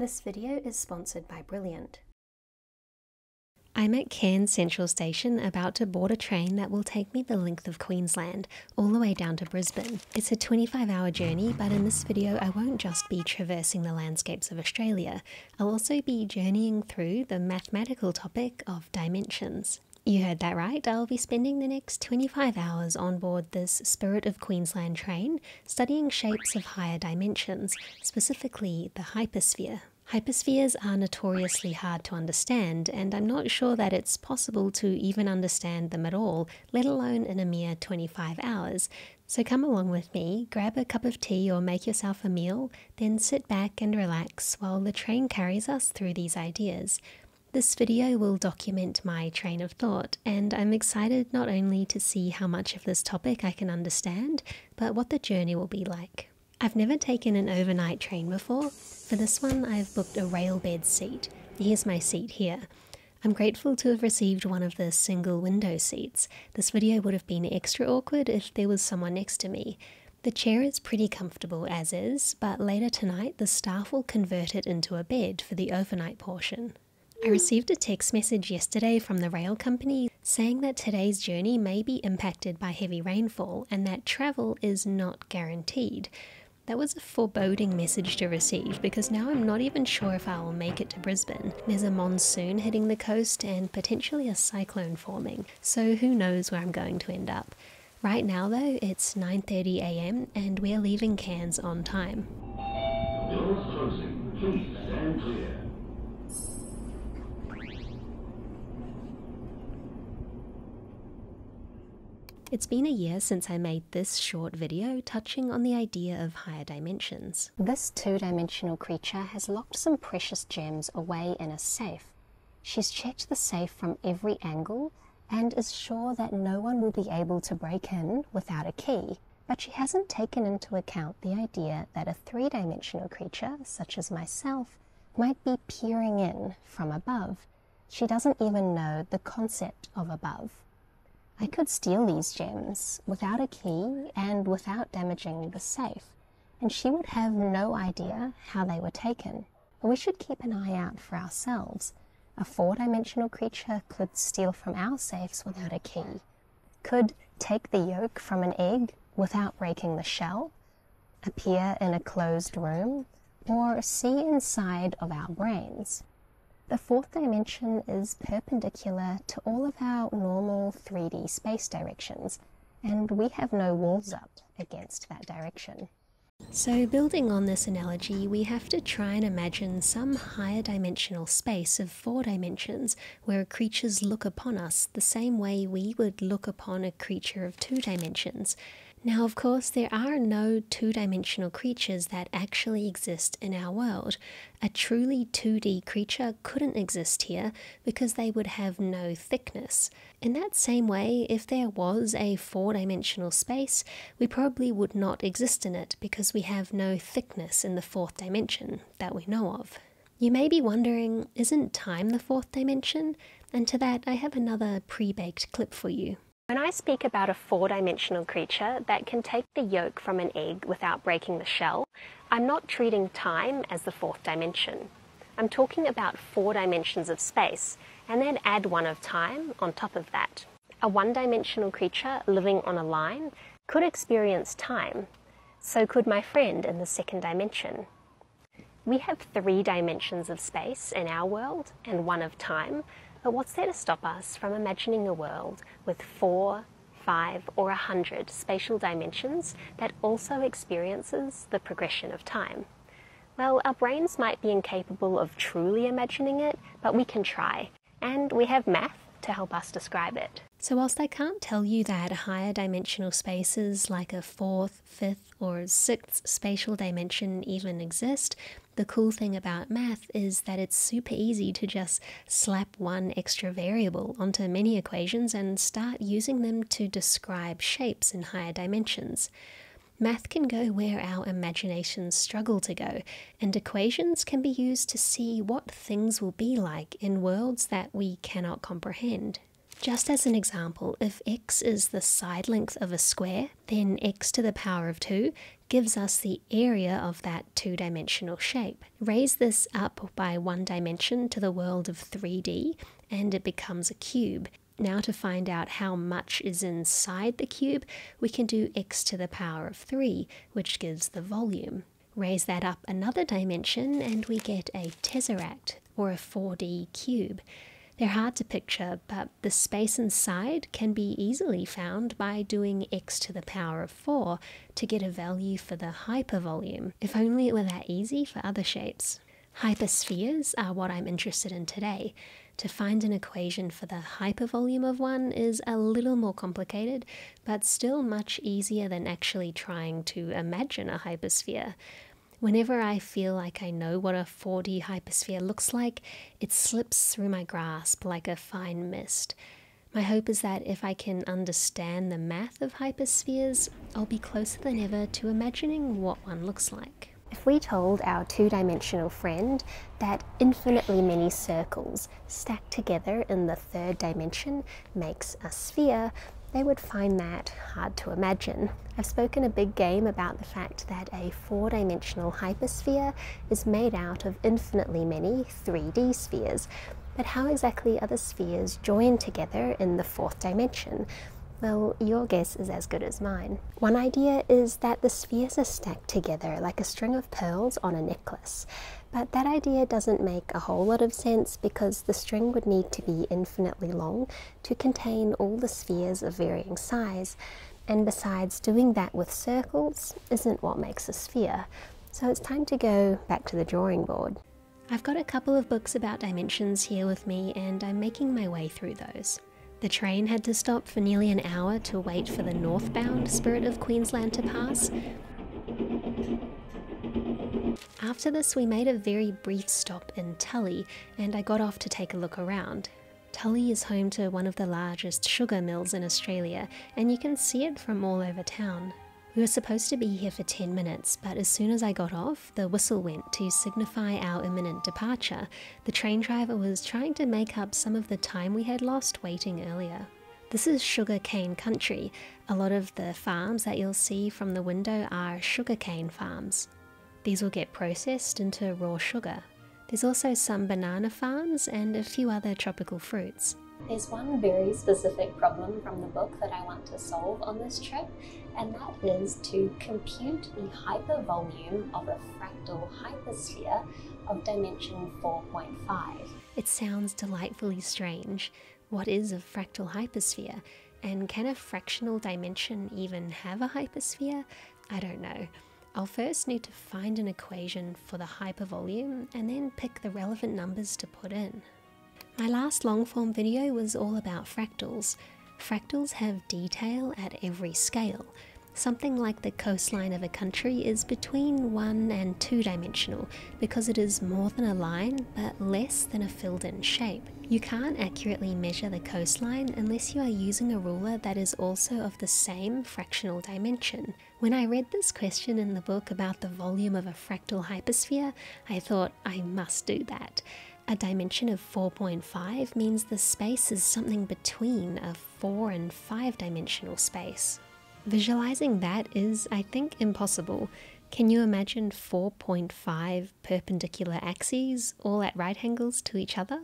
This video is sponsored by Brilliant. I'm at Cairns Central Station about to board a train that will take me the length of Queensland, all the way down to Brisbane. It's a 25-hour journey, but in this video I won't just be traversing the landscapes of Australia, I'll also be journeying through the mathematical topic of dimensions. You heard that right, I'll be spending the next 25 hours on board this Spirit of Queensland train, studying shapes of higher dimensions, specifically the hypersphere. Hyperspheres are notoriously hard to understand, and I'm not sure that it's possible to even understand them at all, let alone in a mere 25 hours. So come along with me, grab a cup of tea or make yourself a meal, then sit back and relax while the train carries us through these ideas. This video will document my train of thought, and I'm excited not only to see how much of this topic I can understand, but what the journey will be like. I've never taken an overnight train before. For this one, I've booked a railbed seat. Here's my seat here. I'm grateful to have received one of the single window seats. This video would have been extra awkward if there was someone next to me. The chair is pretty comfortable as is, but later tonight the staff will convert it into a bed for the overnight portion. I received a text message yesterday from the rail company saying that today's journey may be impacted by heavy rainfall and that travel is not guaranteed. That was a foreboding message to receive because now I'm not even sure if I'll make it to Brisbane. There's a monsoon hitting the coast and potentially a cyclone forming, so who knows where I'm going to end up. Right now though, it's 9:30 a.m. and we're leaving Cairns on time. Doors closing. Please stand clear. It's been a year since I made this short video touching on the idea of higher dimensions. This two-dimensional creature has locked some precious gems away in a safe. She's checked the safe from every angle and is sure that no one will be able to break in without a key. But she hasn't taken into account the idea that a three-dimensional creature, such as myself, might be peering in from above. She doesn't even know the concept of above. I could steal these gems without a key and without damaging the safe, and she would have no idea how they were taken. But we should keep an eye out for ourselves. A four-dimensional creature could steal from our safes without a key, could take the yolk from an egg without breaking the shell, appear in a closed room, or see inside of our brains. The fourth dimension is perpendicular to all of our normal 3D space directions, and we have no walls up against that direction. So building on this analogy, we have to try and imagine some higher dimensional space of four dimensions where creatures look upon us the same way we would look upon a creature of two dimensions. Now, of course, there are no two-dimensional creatures that actually exist in our world. A truly 2D creature couldn't exist here because they would have no thickness. In that same way, if there was a four-dimensional space, we probably would not exist in it because we have no thickness in the fourth dimension that we know of. You may be wondering, isn't time the fourth dimension? And to that, I have another pre-baked clip for you. When I speak about a four-dimensional creature that can take the yolk from an egg without breaking the shell, I'm not treating time as the fourth dimension. I'm talking about four dimensions of space, and then add one of time on top of that. A one-dimensional creature living on a line could experience time. So could my friend in the second dimension. We have three dimensions of space in our world and one of time, but what's there to stop us from imagining a world with 4, 5, or 100 spatial dimensions that also experiences the progression of time? Well, our brains might be incapable of truly imagining it, but we can try, and we have math to help us describe it. So whilst I can't tell you that higher dimensional spaces like a fourth, fifth, or sixth spatial dimension even exist, the cool thing about math is that it's super easy to just slap one extra variable onto many equations and start using them to describe shapes in higher dimensions. Math can go where our imaginations struggle to go, and equations can be used to see what things will be like in worlds that we cannot comprehend. Just as an example, if x is the side length of a square, then x to the power of 2 gives us the area of that two-dimensional shape. Raise this up by one dimension to the world of 3D, and it becomes a cube. Now to find out how much is inside the cube, we can do x to the power of 3, which gives the volume. Raise that up another dimension, and we get a tesseract, or a 4D cube. They're hard to picture, but the space inside can be easily found by doing x to the power of 4 to get a value for the hypervolume. If only it were that easy for other shapes. Hyperspheres are what I'm interested in today. To find an equation for the hypervolume of one is a little more complicated, but still much easier than actually trying to imagine a hypersphere. Whenever I feel like I know what a 4D hypersphere looks like, it slips through my grasp like a fine mist. My hope is that if I can understand the math of hyperspheres, I'll be closer than ever to imagining what one looks like. If we told our two-dimensional friend that infinitely many circles stacked together in the third dimension makes a sphere, they would find that hard to imagine. I've spoken a big game about the fact that a four-dimensional hypersphere is made out of infinitely many 3D spheres, but how exactly are the spheres joined together in the fourth dimension? Well, your guess is as good as mine. One idea is that the spheres are stacked together like a string of pearls on a necklace. But that idea doesn't make a whole lot of sense because the string would need to be infinitely long to contain all the spheres of varying size. And besides, doing that with circles isn't what makes a sphere. So it's time to go back to the drawing board. I've got a couple of books about dimensions here with me, and I'm making my way through those. The train had to stop for nearly an hour to wait for the northbound Spirit of Queensland to pass. After this, we made a very brief stop in Tully, and I got off to take a look around. Tully is home to one of the largest sugar mills in Australia, and you can see it from all over town. We were supposed to be here for 10 minutes, but as soon as I got off, the whistle went to signify our imminent departure. The train driver was trying to make up some of the time we had lost waiting earlier. This is sugarcane country. A lot of the farms that you'll see from the window are sugarcane farms. These will get processed into raw sugar. There's also some banana farms and a few other tropical fruits. There's one very specific problem from the book that I want to solve on this trip, and that is to compute the hypervolume of a fractal hypersphere of dimension 4.5. It sounds delightfully strange. What is a fractal hypersphere? And can a fractional dimension even have a hypersphere? I don't know. I'll first need to find an equation for the hypervolume and then pick the relevant numbers to put in. My last long-form video was all about fractals. Fractals have detail at every scale. Something like the coastline of a country is between one- and two-dimensional because it is more than a line but less than a filled-in shape. You can't accurately measure the coastline unless you are using a ruler that is also of the same fractional dimension. When I read this question in the book about the volume of a fractal hypersphere, I thought I must do that. A dimension of 4.5 means the space is something between a 4 and 5 dimensional space. Visualizing that is, I think, impossible. Can you imagine 4.5 perpendicular axes all at right angles to each other?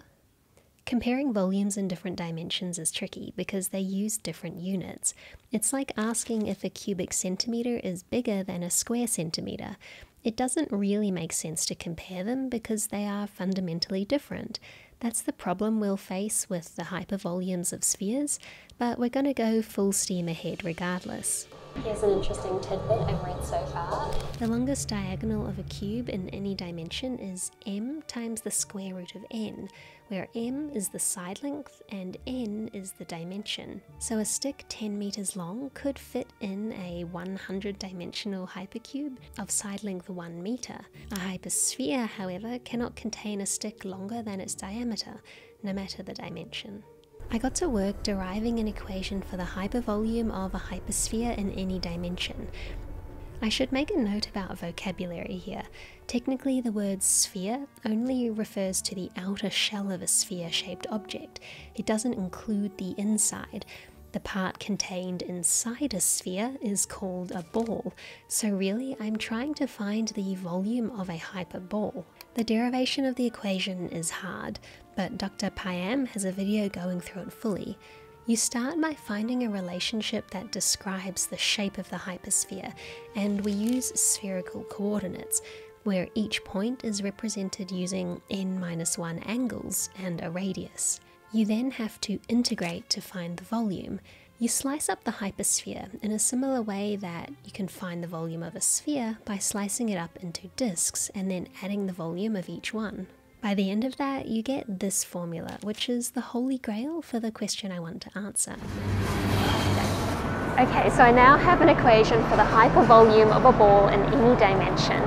Comparing volumes in different dimensions is tricky because they use different units. It's like asking if a cubic centimeter is bigger than a square centimeter. It doesn't really make sense to compare them because they are fundamentally different. That's the problem we'll face with the hypervolumes of spheres, but we're going to go full steam ahead regardless. Here's an interesting tidbit I've read so far. The longest diagonal of a cube in any dimension is m times the square root of n, where m is the side length and n is the dimension. So a stick 10 meters long could fit in a 100-dimensional hypercube of side length 1 meter. A hypersphere, however, cannot contain a stick longer than its diameter, no matter the dimension. I got to work deriving an equation for the hypervolume of a hypersphere in any dimension. I should make a note about vocabulary here. Technically, the word sphere only refers to the outer shell of a sphere-shaped object. It doesn't include the inside. The part contained inside a sphere is called a ball, so really I'm trying to find the volume of a hyperball. The derivation of the equation is hard, but Dr. Payam has a video going through it fully. You start by finding a relationship that describes the shape of the hypersphere, and we use spherical coordinates, where each point is represented using n-1 angles and a radius. You then have to integrate to find the volume. You slice up the hypersphere in a similar way that you can find the volume of a sphere by slicing it up into discs and then adding the volume of each one. By the end of that, you get this formula, which is the holy grail for the question I want to answer. Okay, so I now have an equation for the hypervolume of a ball in any dimension.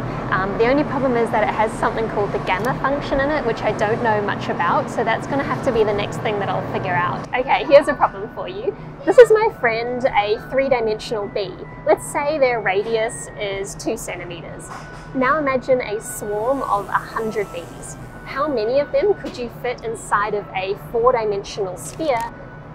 The only problem is that it has something called the gamma function in it, which I don't know much about, so that's going to have to be the next thing that I'll figure out. Okay, here's a problem for you. This is my friend, a three-dimensional bee. Let's say their radius is 2 centimeters. Now imagine a swarm of 100 bees. How many of them could you fit inside of a four-dimensional sphere,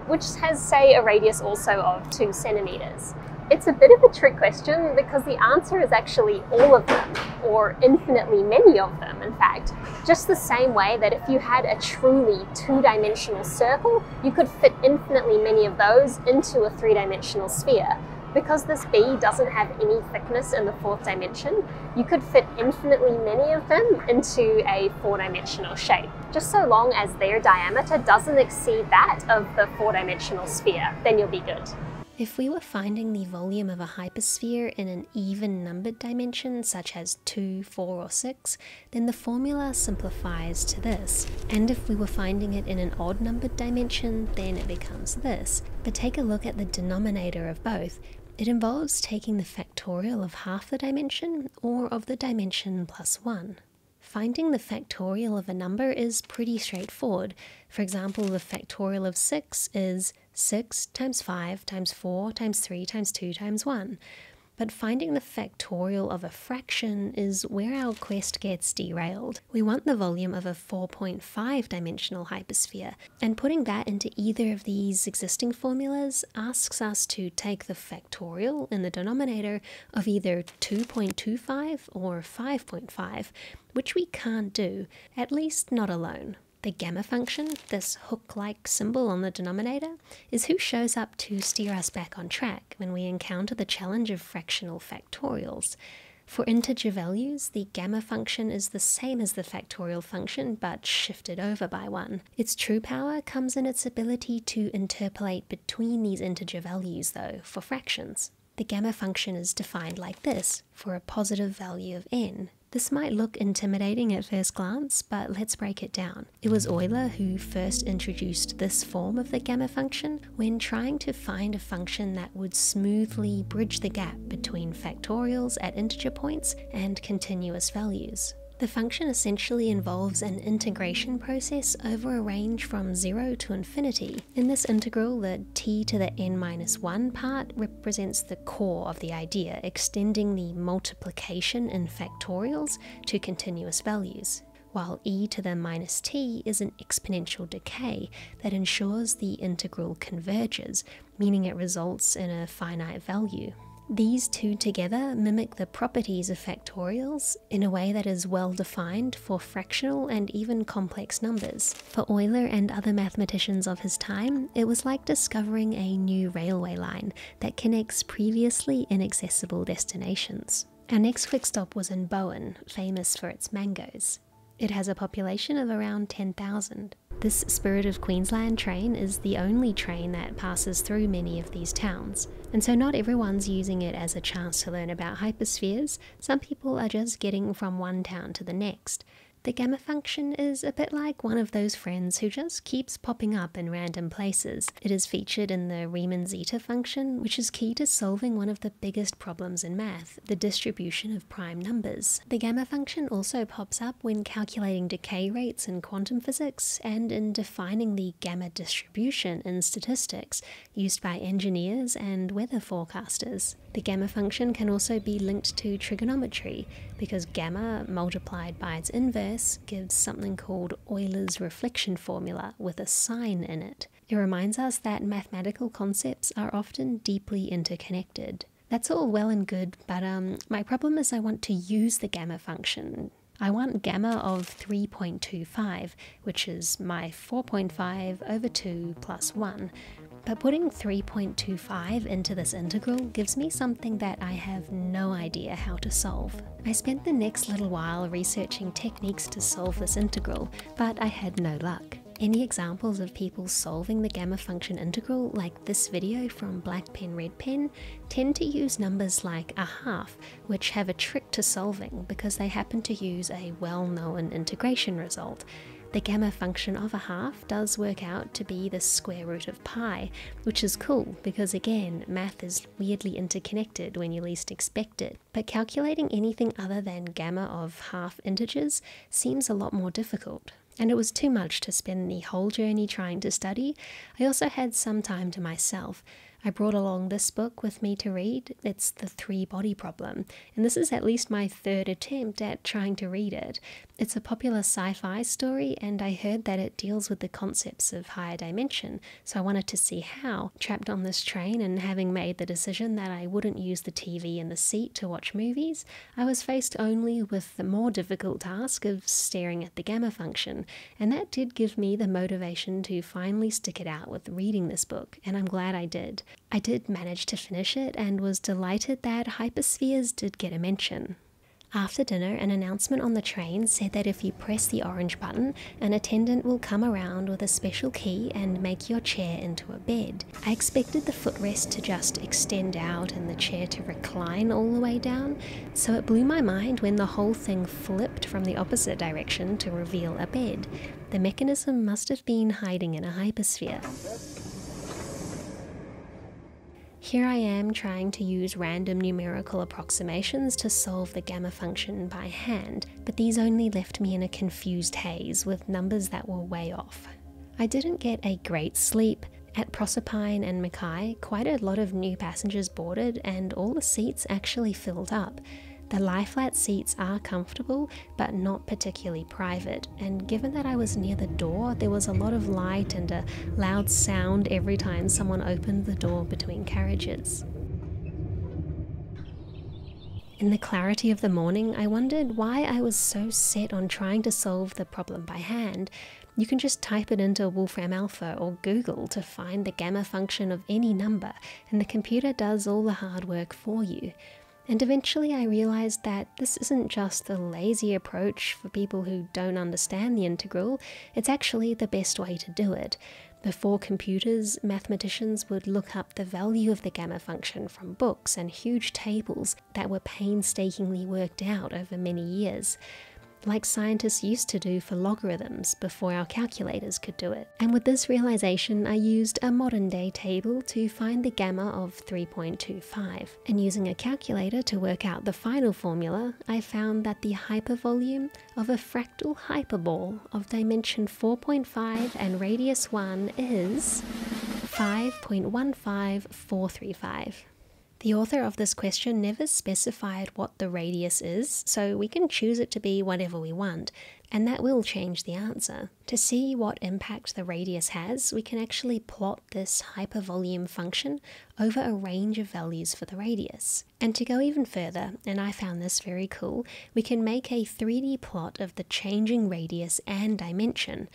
which has, say, a radius also of 2 centimeters. It's a bit of a trick question because the answer is actually all of them, or infinitely many of them, in fact. Just the same way that if you had a truly two-dimensional circle, you could fit infinitely many of those into a three-dimensional sphere. Because this bee doesn't have any thickness in the fourth dimension, you could fit infinitely many of them into a four-dimensional shape, just so long as their diameter doesn't exceed that of the four-dimensional sphere, then you'll be good. If we were finding the volume of a hypersphere in an even-numbered dimension, such as 2, 4, or 6, then the formula simplifies to this. And if we were finding it in an odd-numbered dimension, then it becomes this. But take a look at the denominator of both. It involves taking the factorial of half the dimension, or of the dimension plus 1. Finding the factorial of a number is pretty straightforward. For example, the factorial of 6 is 6 times 5 times 4 times 3 times 2 times 1. But finding the factorial of a fraction is where our quest gets derailed. We want the volume of a 4.5-dimensional hypersphere, and putting that into either of these existing formulas asks us to take the factorial in the denominator of either 2.25 or 5.5, which we can't do, at least not alone. The gamma function, this hook-like symbol on the denominator, is who shows up to steer us back on track when we encounter the challenge of fractional factorials. For integer values, the gamma function is the same as the factorial function, but shifted over by 1. Its true power comes in its ability to interpolate between these integer values, though, for fractions. The gamma function is defined like this, for a positive value of n. This might look intimidating at first glance, but let's break it down. It was Euler who first introduced this form of the gamma function when trying to find a function that would smoothly bridge the gap between factorials at integer points and continuous values. The function essentially involves an integration process over a range from 0 to infinity. In this integral, the t to the n-1 part represents the core of the idea, extending the multiplication in factorials to continuous values, while e to the minus t is an exponential decay that ensures the integral converges, meaning it results in a finite value. These two together mimic the properties of factorials in a way that is well defined for fractional and even complex numbers. For Euler and other mathematicians of his time, it was like discovering a new railway line that connects previously inaccessible destinations. Our next quick stop was in Bowen, famous for its mangoes. It has a population of around 10,000. This Spirit of Queensland train is the only train that passes through many of these towns, and so not everyone's using it as a chance to learn about hyperspheres. Some people are just getting from one town to the next. The gamma function is a bit like one of those friends who just keeps popping up in random places. It is featured in the Riemann zeta function, which is key to solving one of the biggest problems in math, the distribution of prime numbers. The gamma function also pops up when calculating decay rates in quantum physics and in defining the gamma distribution in statistics, used by engineers and weather forecasters. The gamma function can also be linked to trigonometry, because gamma multiplied by its inverse gives something called Euler's reflection formula with a sign in it. It reminds us that mathematical concepts are often deeply interconnected. That's all well and good, but my problem is I want to use the gamma function. I want gamma of 3.25, which is my 4.5 over 2 plus 1. But putting 3.25 into this integral gives me something that I have no idea how to solve. I spent the next little while researching techniques to solve this integral, but I had no luck. Any examples of people solving the gamma function integral, like this video from Blackpen Redpen, tend to use numbers like a half, which have a trick to solving because they happen to use a well-known integration result. The gamma function of a half does work out to be the square root of pi, which is cool because again, math is weirdly interconnected when you least expect it. But calculating anything other than gamma of half integers seems a lot more difficult. And it was too much to spend the whole journey trying to study. I also had some time to myself. I brought along this book with me to read. It's The Three-Body Problem, and this is at least my third attempt at trying to read it. It's a popular sci-fi story, and I heard that it deals with the concepts of higher dimension, so I wanted to see how. Trapped on this train and having made the decision that I wouldn't use the TV in the seat to watch movies, I was faced only with the more difficult task of staring at the gamma function, and that did give me the motivation to finally stick it out with reading this book, and I'm glad I did. I did manage to finish it and was delighted that hyperspheres did get a mention. After dinner, an announcement on the train said that if you press the orange button, an attendant will come around with a special key and make your chair into a bed. I expected the footrest to just extend out and the chair to recline all the way down, so it blew my mind when the whole thing flipped from the opposite direction to reveal a bed. The mechanism must have been hiding in a hypersphere. Here I am trying to use random numerical approximations to solve the gamma function by hand, but these only left me in a confused haze with numbers that were way off. I didn't get a great sleep. At Proserpine and Mackay, quite a lot of new passengers boarded and all the seats actually filled up. The lie-flat seats are comfortable, but not particularly private, and given that I was near the door, there was a lot of light and a loud sound every time someone opened the door between carriages. In the clarity of the morning, I wondered why I was so set on trying to solve the problem by hand. You can just type it into Wolfram Alpha or Google to find the gamma function of any number, and the computer does all the hard work for you. And eventually I realised that this isn't just the lazy approach for people who don't understand the integral, it's actually the best way to do it. Before computers, mathematicians would look up the value of the gamma function from books and huge tables that were painstakingly worked out over many years, like scientists used to do for logarithms before our calculators could do it. And with this realization, I used a modern day table to find the gamma of 3.25. And using a calculator to work out the final formula, I found that the hypervolume of a fractal hyperball of dimension 4.5 and radius 1 is 5.15435. The author of this question never specified what the radius is, so we can choose it to be whatever we want, and that will change the answer. To see what impact the radius has, we can actually plot this hypervolume function over a range of values for the radius. And to go even further, and I found this very cool, we can make a 3D plot of the changing radius and dimension.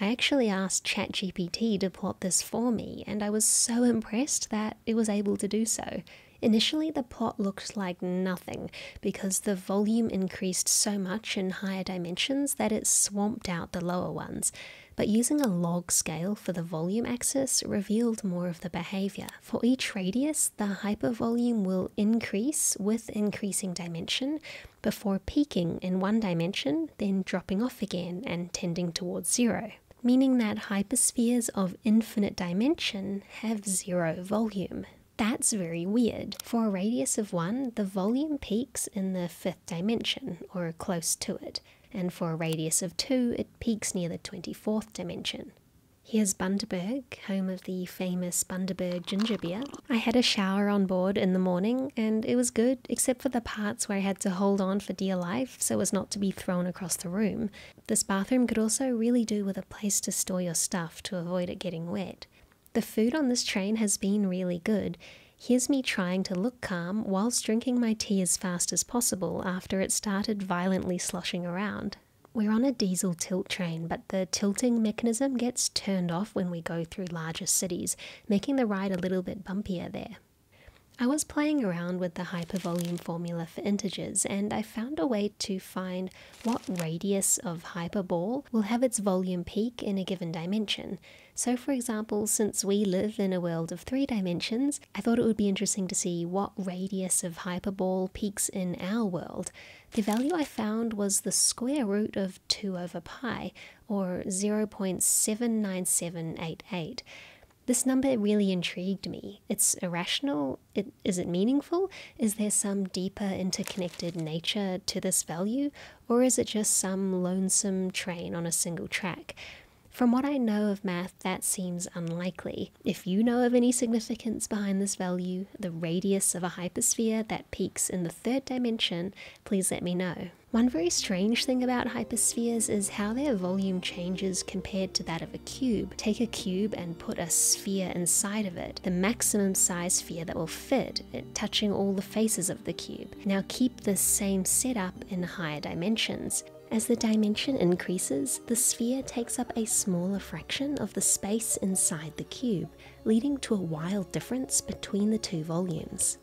I actually asked ChatGPT to plot this for me, and I was so impressed that it was able to do so. Initially, the plot looked like nothing because the volume increased so much in higher dimensions that it swamped out the lower ones, but using a log scale for the volume axis revealed more of the behaviour. For each radius, the hypervolume will increase with increasing dimension before peaking in one dimension, then dropping off again and tending towards zero, meaning that hyperspheres of infinite dimension have zero volume. That's very weird. For a radius of 1, the volume peaks in the 5th dimension, or close to it, and for a radius of 2, it peaks near the 24th dimension. Here's Bundaberg, home of the famous Bundaberg ginger beer. I had a shower on board in the morning, and it was good, except for the parts where I had to hold on for dear life so as not to be thrown across the room. This bathroom could also really do with a place to store your stuff to avoid it getting wet. The food on this train has been really good. Here's me trying to look calm whilst drinking my tea as fast as possible after it started violently sloshing around. We're on a diesel tilt train, but the tilting mechanism gets turned off when we go through larger cities, making the ride a little bit bumpier there. I was playing around with the hypervolume formula for integers, and I found a way to find what radius of hyperball will have its volume peak in a given dimension. So for example, since we live in a world of 3 dimensions, I thought it would be interesting to see what radius of hyperball peaks in our world. The value I found was the square root of 2 over pi, or 0.79788. This number really intrigued me. It's irrational. Is it meaningful? Is there some deeper interconnected nature to this value, or is it just some lonesome train on a single track? From what I know of math, that seems unlikely. If you know of any significance behind this value, the radius of a hypersphere that peaks in the 3rd dimension, please let me know. One very strange thing about hyperspheres is how their volume changes compared to that of a cube. Take a cube and put a sphere inside of it, the maximum size sphere that will fit, it touching all the faces of the cube. Now keep this same setup in higher dimensions. As the dimension increases, the sphere takes up a smaller fraction of the space inside the cube, leading to a wild difference between the two volumes.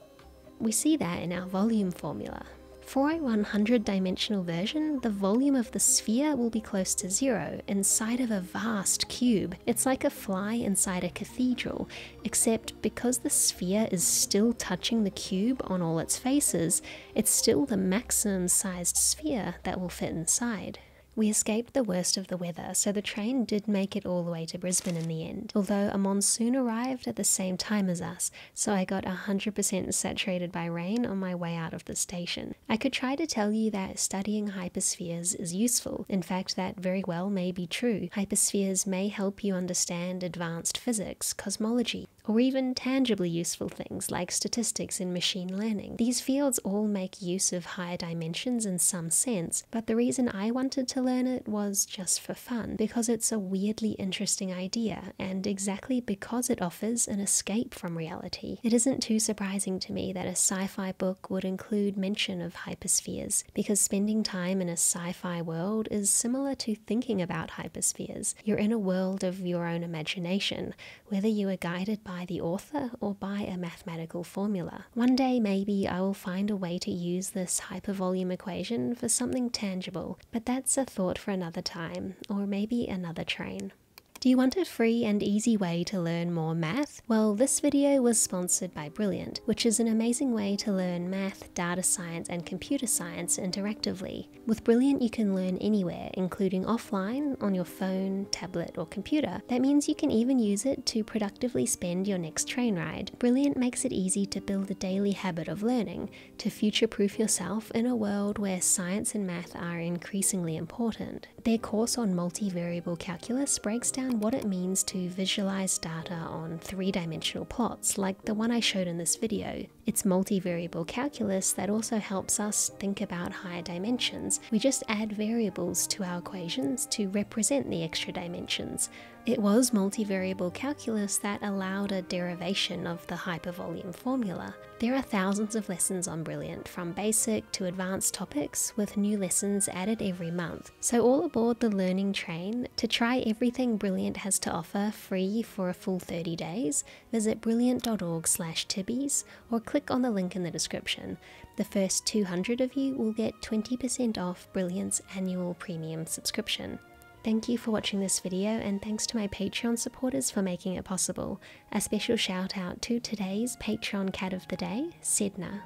We see that in our volume formula. For a 100-dimensional version, the volume of the sphere will be close to zero inside of a vast cube. It's like a fly inside a cathedral, except because the sphere is still touching the cube on all its faces, it's still the maximum-sized sphere that will fit inside. We escaped the worst of the weather, so the train did make it all the way to Brisbane in the end, although a monsoon arrived at the same time as us, so I got 100% saturated by rain on my way out of the station. I could try to tell you that studying hyperspheres is useful. In fact, that very well may be true. Hyperspheres may help you understand advanced physics, cosmology, or even tangibly useful things like statistics and machine learning. These fields all make use of higher dimensions in some sense, but the reason I wanted to learn it was just for fun, because it's a weirdly interesting idea, and exactly because it offers an escape from reality. It isn't too surprising to me that a sci-fi book would include mention of hyperspheres, because spending time in a sci-fi world is similar to thinking about hyperspheres. You're in a world of your own imagination, whether you are guided by the author or by a mathematical formula. One day maybe I will find a way to use this hypervolume equation for something tangible, but that's a thought for another time, or maybe another train. Do you want a free and easy way to learn more math? Well, this video was sponsored by Brilliant, which is an amazing way to learn math, data science, and computer science interactively. With Brilliant, you can learn anywhere, including offline, on your phone, tablet, or computer. That means you can even use it to productively spend your next train ride. Brilliant makes it easy to build a daily habit of learning, to future-proof yourself in a world where science and math are increasingly important. Their course on multivariable calculus breaks down what it means to visualize data on 3-dimensional plots, like the one I showed in this video. It's multivariable calculus that also helps us think about higher dimensions. We just add variables to our equations to represent the extra dimensions. It was multivariable calculus that allowed a derivation of the hypervolume formula. There are thousands of lessons on Brilliant, from basic to advanced topics, with new lessons added every month. So all aboard the learning train. To try everything Brilliant has to offer free for a full 30 days, visit brilliant.org/tibbies or click on the link in the description. The first 200 of you will get 20% off Brilliant's annual premium subscription. Thank you for watching this video, and thanks to my Patreon supporters for making it possible. A special shout out to today's Patreon cat of the day, Sedna.